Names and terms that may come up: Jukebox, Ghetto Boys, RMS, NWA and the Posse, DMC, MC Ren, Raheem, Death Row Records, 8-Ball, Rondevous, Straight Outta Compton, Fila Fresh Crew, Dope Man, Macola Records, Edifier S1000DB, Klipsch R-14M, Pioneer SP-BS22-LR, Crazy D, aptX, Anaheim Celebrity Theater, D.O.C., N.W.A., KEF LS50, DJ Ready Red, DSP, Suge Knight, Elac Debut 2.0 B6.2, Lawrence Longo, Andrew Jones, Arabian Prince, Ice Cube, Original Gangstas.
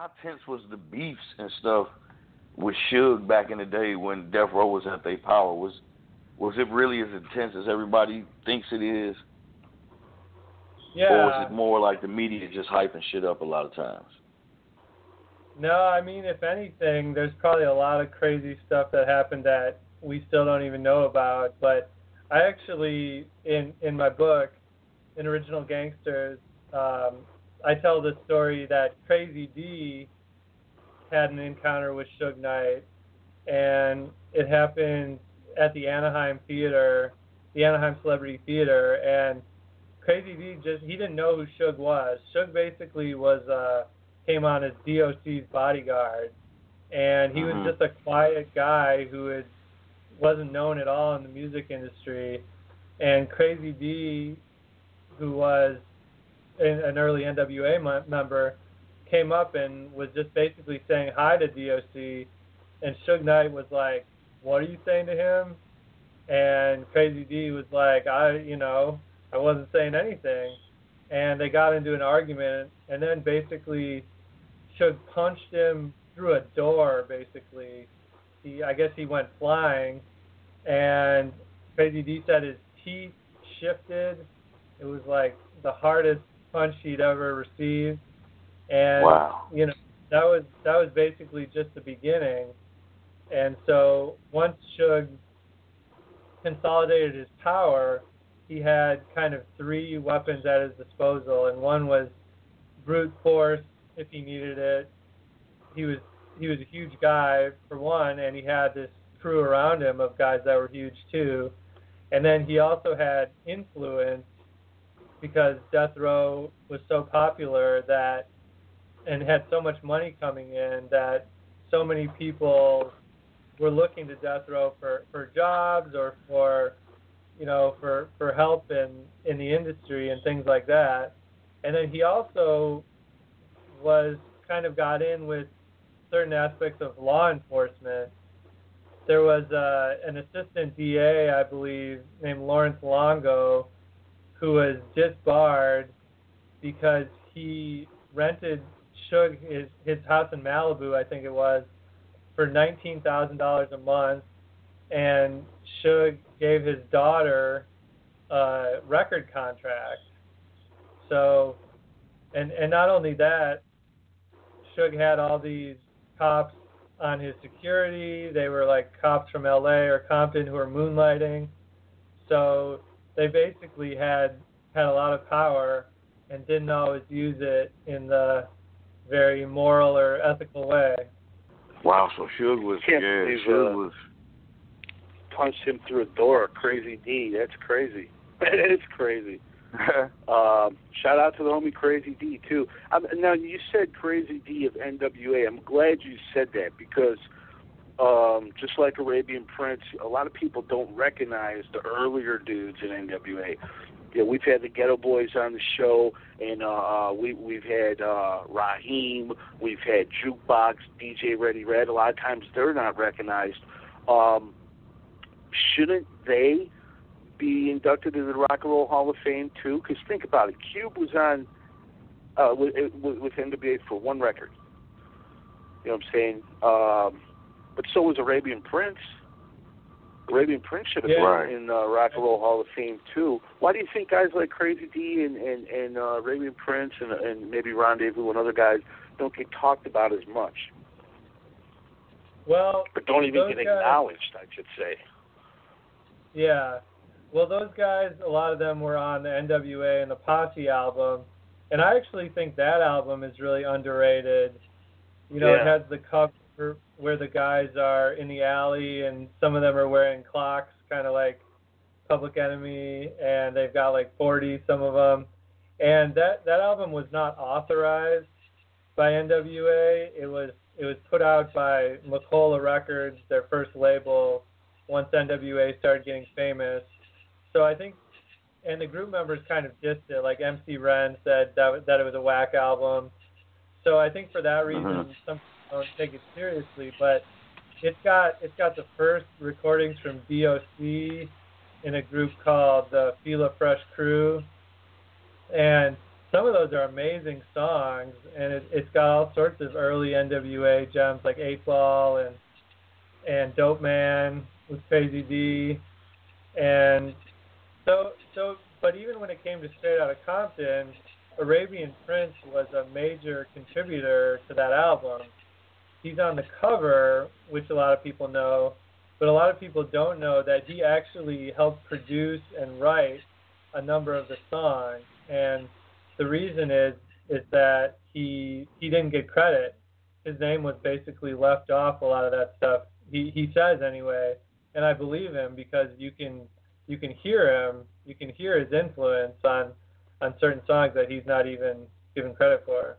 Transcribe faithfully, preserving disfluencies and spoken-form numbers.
how tense was the beefs and stuff with Suge back in the day when Death Row was at their power? Was was it really as intense as everybody thinks it is? Yeah. Or was it more like the media just hyping shit up a lot of times? No, I mean, if anything, there's probably a lot of crazy stuff that happened that we still don't even know about. But I actually, in in my book, in Original Gangsters, um, I tell the story that Crazy D had an encounter with Suge Knight, and it happened at the Anaheim Theater, the Anaheim Celebrity Theater, and Crazy D just, he didn't know who Suge was. Suge basically was, uh, came on as D O C's bodyguard, and he mm-hmm. was just a quiet guy who had, wasn't known at all in the music industry, and Crazy D, who was an early N W A member, came up and was just basically saying hi to D O C, and Suge Knight was like, what are you saying to him? And Crazy D was like, I, you know, I wasn't saying anything. And they got into an argument, and then basically Suge punched him through a door, basically. He, I guess he went flying, and Crazy D said his teeth shifted. It was like the hardest punch he'd ever received. And, wow. you know, that was that was basically just the beginning. And so once Suge consolidated his power, he had kind of three weapons at his disposal, and one was brute force if he needed it. He was he was a huge guy, for one, and he had this crew around him of guys that were huge, too. And then he also had influence, because Death Row was so popular that, and had so much money coming in, that so many people were looking to Death Row for, for jobs or for, you know, for, for help in, in the industry and things like that. And then he also was kind of got in with certain aspects of law enforcement. There was uh, an assistant D A, I believe, named Lawrence Longo, who was disbarred because he rented Suge his, his house in Malibu, I think it was, for nineteen thousand dollars a month, and Suge gave his daughter a record contract. So, and and not only that, Suge had all these cops on his security. They were like cops from L A or Compton who were moonlighting. So they basically had had a lot of power and didn't always use it in the very moral or ethical way. Wow, so Suge was, yeah, Suge uh, was... punched him through a door, Crazy D, that's crazy. It's crazy. um, shout out to the homie Crazy D, too. Um, now, you said Crazy D of N W A. I'm glad you said that, because... Um, just like Arabian Prince, a lot of people don't recognize the earlier dudes in N W A. Yeah, we've had the Ghetto Boys on the show, and uh, we, we've had uh, Raheem, we've had Jukebox, D J Ready Red. A lot of times they're not recognized. Um, shouldn't they be inducted into the Rock and Roll Hall of Fame, too? Because think about it. Cube was on uh, with, with N W A for one record. You know what I'm saying? Um... But so was Arabian Prince. Arabian Prince should have yeah. been in uh, Rock and Roll Hall of Fame, too. Why do you think guys like Crazy D and, and, and uh, Arabian Prince and, and maybe Rendezvous and other guys don't get talked about as much? Well, But don't even get guys, acknowledged, I should say. Yeah. Well, those guys, a lot of them were on the N W A and the Posse album. And I actually think that album is really underrated. You know, yeah. it has the cover where the guys are in the alley and some of them are wearing clocks, kind of like Public Enemy, and they've got like forty, some of them. And that, that album was not authorized by N W A. It was it was put out by Macola Records, their first label, once N W A started getting famous. So I think, and the group members kind of dissed it. Like M C Ren said that, that it was a whack album. So I think for that reason, uh-huh. some don't take it seriously, but it's got it's got the first recordings from D O C in a group called the Fila Fresh Crew, and some of those are amazing songs, and it, it's got all sorts of early N W A jams like eight ball and and Dope Man with Crazy D, and so so. But even when it came to Straight Outta Compton, Arabian Prince was a major contributor to that album. He's on the cover, which a lot of people know, but a lot of people don't know that he actually helped produce and write a number of the songs. And the reason is is that he he didn't get credit. His name was basically left off a lot of that stuff. He he says anyway, and I believe him because you can you can hear him, you can hear his influence on on certain songs that he's not even given credit for.